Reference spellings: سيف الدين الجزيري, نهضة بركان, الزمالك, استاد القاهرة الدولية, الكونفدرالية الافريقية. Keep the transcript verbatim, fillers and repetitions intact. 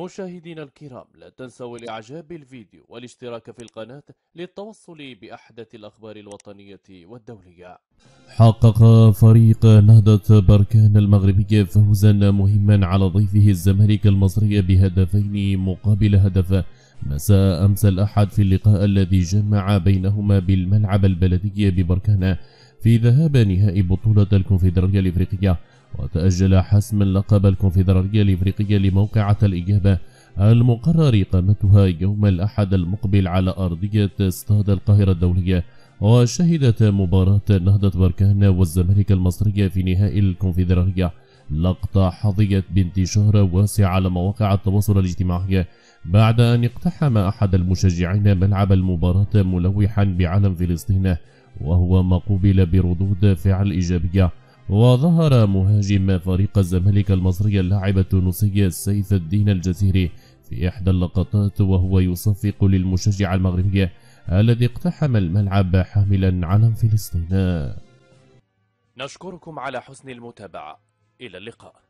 مشاهدينا الكرام، لا تنسوا الاعجاب بالفيديو والاشتراك في القناة للتوصل بأحدث الأخبار الوطنية والدولية. حقق فريق نهضة بركان المغربية فوزا مهما على ضيفه الزمالك المصري بهدفين مقابل هدف مساء أمس الأحد في اللقاء الذي جمع بينهما بالملعب البلدي ببركان في ذهاب نهائي بطولة الكونفدرالية الافريقية. وتأجل حسم لقب الكونفدرالية الافريقية لموقعة الإجابة المقرر إقامتها يوم الأحد المقبل على أرضية استاد القاهرة الدولية. وشهدت مباراة نهضة بركان والزمالك المصري في نهائي الكونفدرالية لقطة حظيت بانتشار واسع على مواقع التواصل الاجتماعي بعد أن اقتحم أحد المشجعين ملعب المباراة ملوحا بعلم فلسطين، وهو ما قوبل بردود فعل إيجابية. وظهر مهاجم فريق الزمالك المصري اللاعب التونسي سيف الدين الجزيري في إحدى اللقطات وهو يصفق للمشجع المغربي الذي اقتحم الملعب حاملا علم فلسطين. نشكركم على حسن المتابعة، إلى اللقاء.